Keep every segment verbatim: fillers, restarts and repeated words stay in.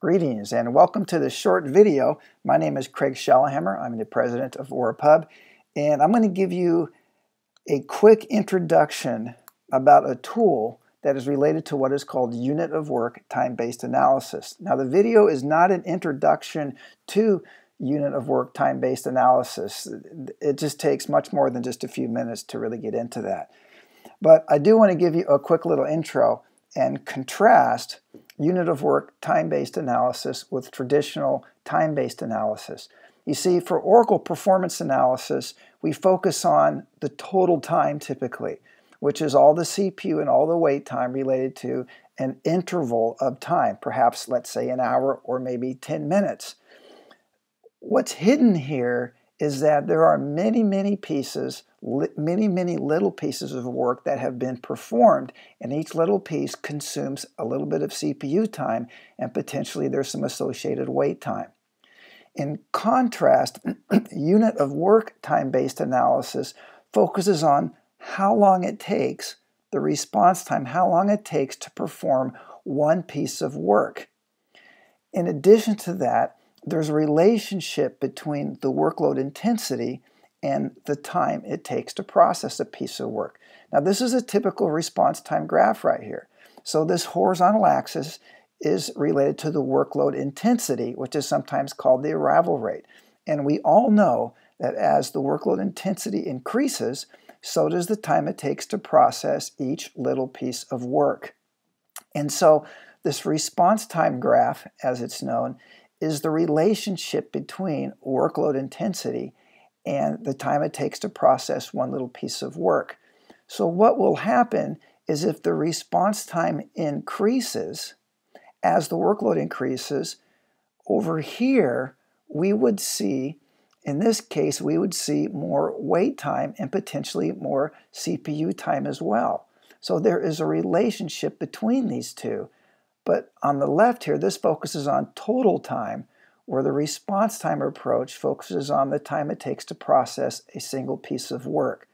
Greetings and welcome to this short video. My name is Craig Shallahamer. I'm the president of OraPub, and I'm going to give you a quick introduction about a tool that is related to what is called unit of work time-based analysis. Now, the video is not an introduction to unit of work time-based analysis. It just takes much more than just a few minutes to really get into that. But I do want to give you a quick little intro and contrast unit of work time-based analysis with traditional time-based analysis. You see, for Oracle performance analysis, we focus on the total time typically, which is all the C P U and all the wait time related to an interval of time, perhaps let's say an hour or maybe ten minutes. What's hidden here is that there are many, many pieces, many, many little pieces of work that have been performed, and each little piece consumes a little bit of C P U time, and potentially there's some associated wait time. In contrast, unit of work time-based analysis focuses on how long it takes, the response time, how long it takes to perform one piece of work. In addition to that, there's a relationship between the workload intensity and the time it takes to process a piece of work. Now, this is a typical response time graph right here. So this horizontal axis is related to the workload intensity, which is sometimes called the arrival rate. And we all know that as the workload intensity increases, so does the time it takes to process each little piece of work. And so this response time graph, as it's known, is the relationship between workload intensity and the time it takes to process one little piece of work. So what will happen is if the response time increases, as the workload increases, over here we would see, in this case, we would see more wait time and potentially more C P U time as well. So there is a relationship between these two. But on the left here, this focuses on total time, where the response time approach focuses on the time it takes to process a single piece of work.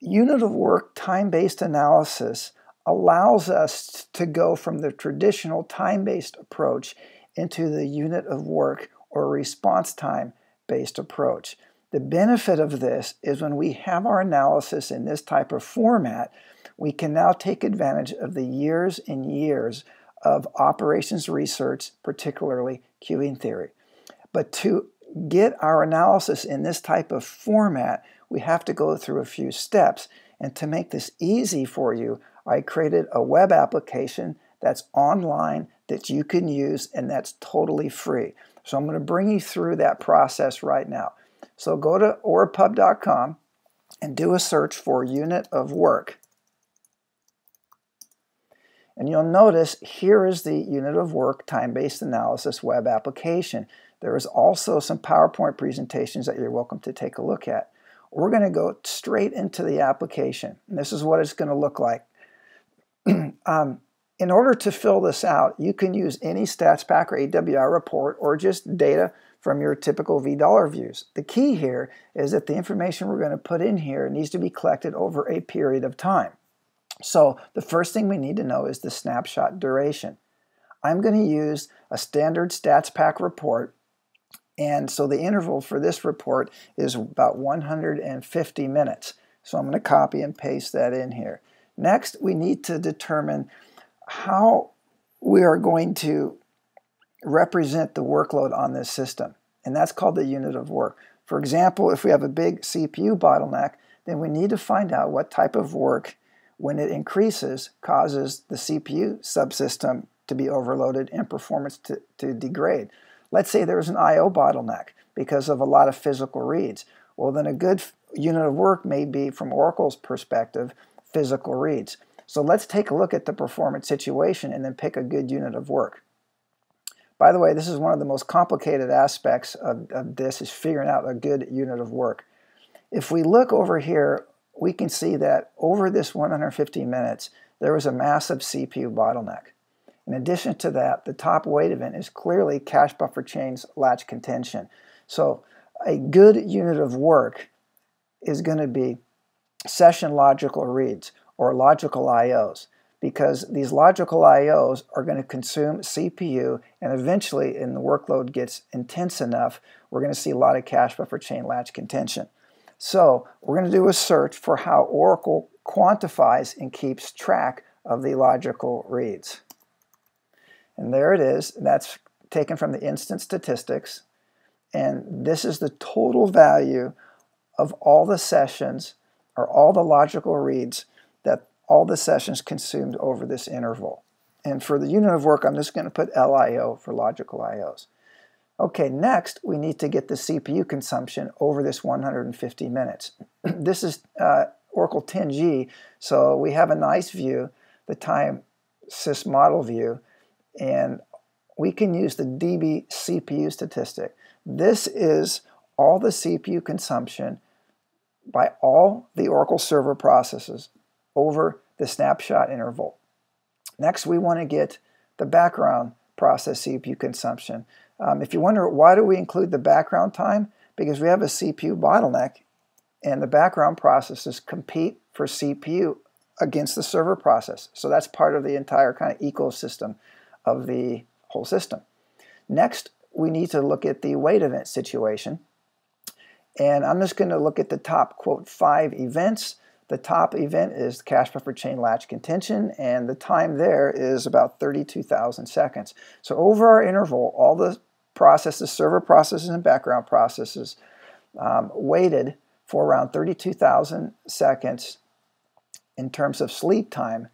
Unit of work time-based analysis allows us to go from the traditional time-based approach into the unit of work or response time-based approach. The benefit of this is when we have our analysis in this type of format, we can now take advantage of the years and years of operations research, particularly queuing theory. But to get our analysis in this type of format, we have to go through a few steps. And to make this easy for you, I created a web application that's online that you can use, and that's totally free. So I'm going to bring you through that process right now. So go to orapub dot com and do a search for unit of work. And you'll notice here is the unit of work time-based analysis web application. There is also some PowerPoint presentations that you're welcome to take a look at. We're going to go straight into the application. And this is what it's going to look like. um, in order to fill this out, you can use any Statspack or A W R report or just data from your typical V dollar views. The key here is that the information we're going to put in here needs to be collected over a period of time. So the first thing we need to know is the snapshot duration. I'm going to use a standard Statspack report, and so the interval for this report is about one hundred fifty minutes. So I'm going to copy and paste that in here. Next, we need to determine how we are going to represent the workload on this system, and that's called the unit of work. For example, if we have a big C P U bottleneck, then we need to find out what type of work, when it increases, causes the C P U subsystem to be overloaded and performance to, to degrade. Let's say there's an I O bottleneck because of a lot of physical reads. Well, then a good unit of work may be, from Oracle's perspective, physical reads. So let's take a look at the performance situation and then pick a good unit of work. By the way, this is one of the most complicated aspects of, of this, is figuring out a good unit of work. If we look over here, we can see that over this one hundred fifty minutes, there was a massive C P U bottleneck. In addition to that, the top wait event is clearly cache buffer change latch contention. So a good unit of work is going to be session logical reads or logical I Os. because these logical I Os are going to consume C P U, and eventually, when the workload gets intense enough, we're going to see a lot of cache buffer chain latch contention. So we're going to do a search for how Oracle quantifies and keeps track of the logical reads. And there it is. That's taken from the instance statistics. And this is the total value of all the sessions, or all the logical reads, that all the sessions consumed over this interval. And for the unit of work, I'm just going to put L I O for logical I Os. Okay, next we need to get the C P U consumption over this one hundred fifty minutes. This is uh, Oracle ten G, so we have a nice view, the time sys model view, and we can use the D B C P U statistic. This is all the C P U consumption by all the Oracle server processes over the snapshot interval. Next, we want to get the background process C P U consumption. Um, if you wonder, why do we include the background time? Because we have a C P U bottleneck, and the background processes compete for C P U against the server process. So that's part of the entire kind of ecosystem of the whole system. Next, we need to look at the wait event situation. And I'm just going to look at the top, quote, five events. The top event is cache buffer chain latch contention, and the time there is about thirty-two thousand seconds. So over our interval, all the processes, server processes and background processes, um, waited for around thirty-two thousand seconds in terms of sleep time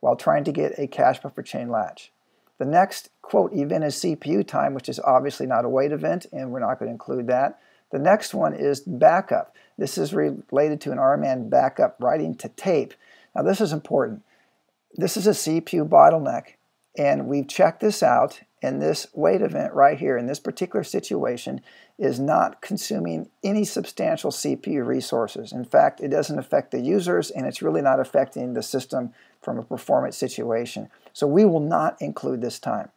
while trying to get a cache buffer chain latch. The next, quote, event is C P U time, which is obviously not a wait event, and we're not going to include that. The next one is backup. This is related to an R man backup writing to tape. Now this is important. This is a C P U bottleneck, and we've checked this out, and this wait event right here in this particular situation is not consuming any substantial C P U resources. In fact, it doesn't affect the users, and it's really not affecting the system from a performance situation. So we will not include this time.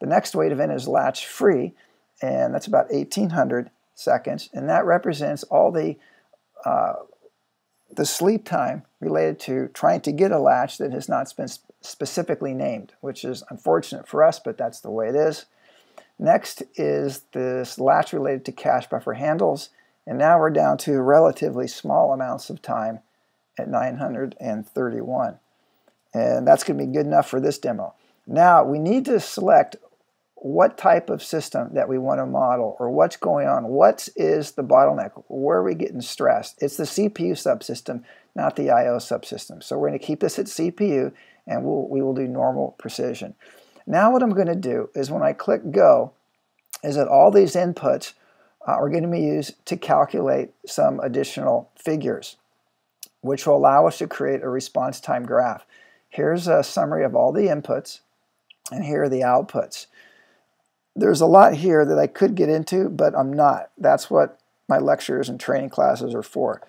The next wait event is latch free, and that's about eighteen hundred. Seconds, and that represents all the uh, the sleep time related to trying to get a latch that has not been sp specifically named, which is unfortunate for us, but that's the way it is. Next is this latch related to cache buffer handles, and now we're down to relatively small amounts of time at nine hundred thirty-one, and that's going to be good enough for this demo. Now we need to select what type of system that we want to model, or what's going on. What is the bottleneck? Where are we getting stressed? It's the C P U subsystem, not the I O subsystem. So we're going to keep this at C P U, and we'll, we will do normal precision. Now what I'm going to do is, when I click go, is that all these inputs uh, are going to be used to calculate some additional figures, which will allow us to create a response time graph. Here's a summary of all the inputs, and here are the outputs. There's a lot here that I could get into, but I'm not. That's what my lectures and training classes are for.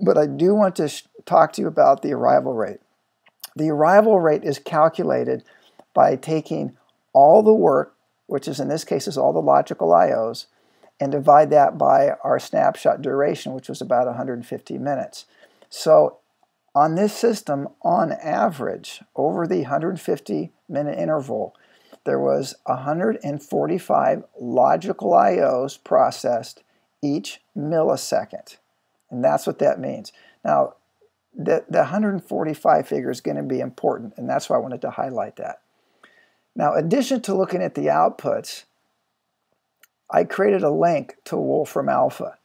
But I do want to talk to you about the arrival rate. The arrival rate is calculated by taking all the work, which is in this case is all the logical I Os, and divide that by our snapshot duration, which was about one hundred fifty minutes. So on this system, on average, over the one hundred fifty minute interval, there was one hundred forty-five logical I Os processed each millisecond. And that's what that means. Now, the, the one hundred forty-five figure is going to be important, and that's why I wanted to highlight that. Now, in addition to looking at the outputs, I created a link to Wolfram Alpha,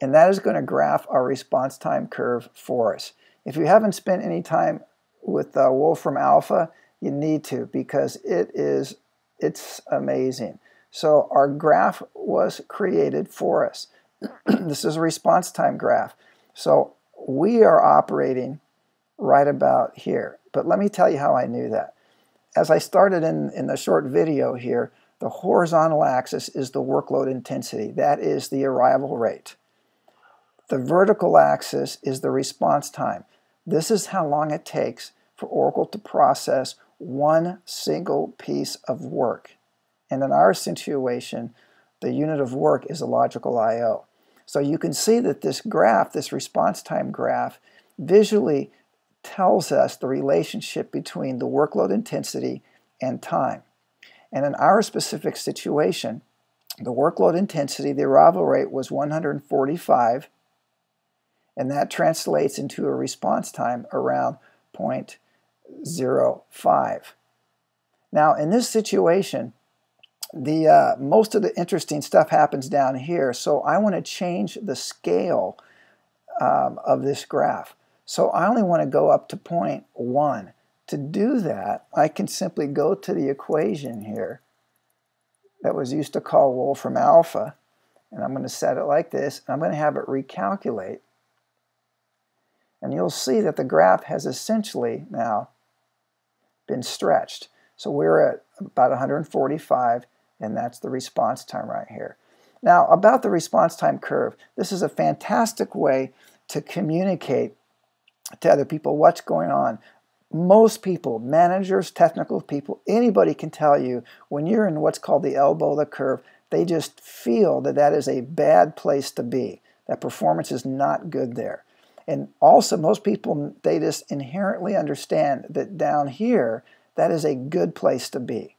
and that is going to graph our response time curve for us. If you haven't spent any time with uh, Wolfram Alpha, you need to, because it is it's amazing. So our graph was created for us. This is a response time graph. So we are operating right about here. But let me tell you how I knew that. As I started in, in the short video here, the horizontal axis is the workload intensity. That is the arrival rate. The vertical axis is the response time. This is how long it takes for Oracle to process one single piece of work. And in our situation, the unit of work is a logical I O. So you can see that this graph, this response time graph, visually tells us the relationship between the workload intensity and time. And in our specific situation, the workload intensity, the arrival rate, was one hundred forty-five, and that translates into a response time around zero point zero five. Now, in this situation, the uh, most of the interesting stuff happens down here, so I want to change the scale um, of this graph. So I only want to go up to zero point one. To do that, I can simply go to the equation here that was used to call Wolfram Alpha, and I'm going to set it like this, and I'm going to have it recalculate. And you'll see that the graph has essentially now been stretched. So we're at about one hundred forty-five, and that's the response time right here. Now, about the response time curve, this is a fantastic way to communicate to other people what's going on. Most people, managers, technical people, anybody can tell you when you're in what's called the elbow of the curve, they just feel that that is a bad place to be. That performance is not good there. And also, most people, they just inherently understand that down here, that is a good place to be.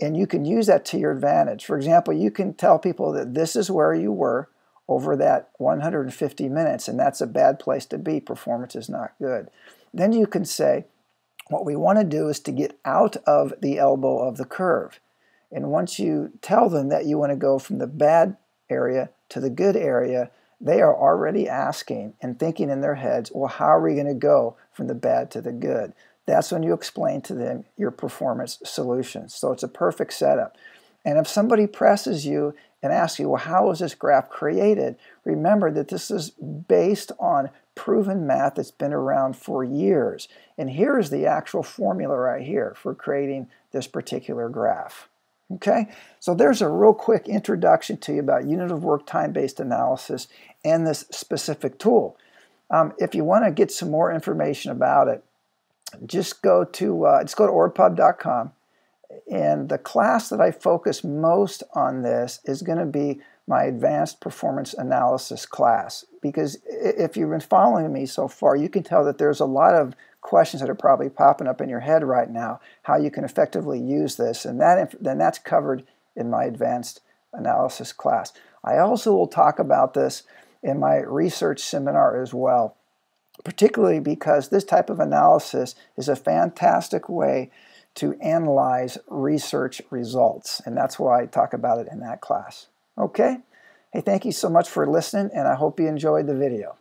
And you can use that to your advantage. For example, you can tell people that this is where you were over that one hundred fifty minutes, and that's a bad place to be. Performance is not good. Then you can say, what we want to do is to get out of the elbow of the curve. And once you tell them that you want to go from the bad area to the good area, they are already asking and thinking in their heads, well, how are we going to go from the bad to the good? That's when you explain to them your performance solutions. So it's a perfect setup. And if somebody presses you and asks you, well, how was this graph created? Remember that this is based on proven math that's been around for years. And here is the actual formula right here for creating this particular graph. Okay, so there's a real quick introduction to you about unit of work time-based analysis and this specific tool. Um, if you want to get some more information about it, just go to uh, just go to orapub dot com, and the class that I focus most on this is going to be my advanced performance analysis class, because if you've been following me so far, you can tell that there's a lot of questions that are probably popping up in your head right now, how you can effectively use this, and that then that's covered in my advanced analysis class. I also will talk about this in my research seminar as well, particularly because this type of analysis is a fantastic way to analyze research results, and that's why I talk about it in that class. Okay? Hey, thank you so much for listening, and I hope you enjoyed the video.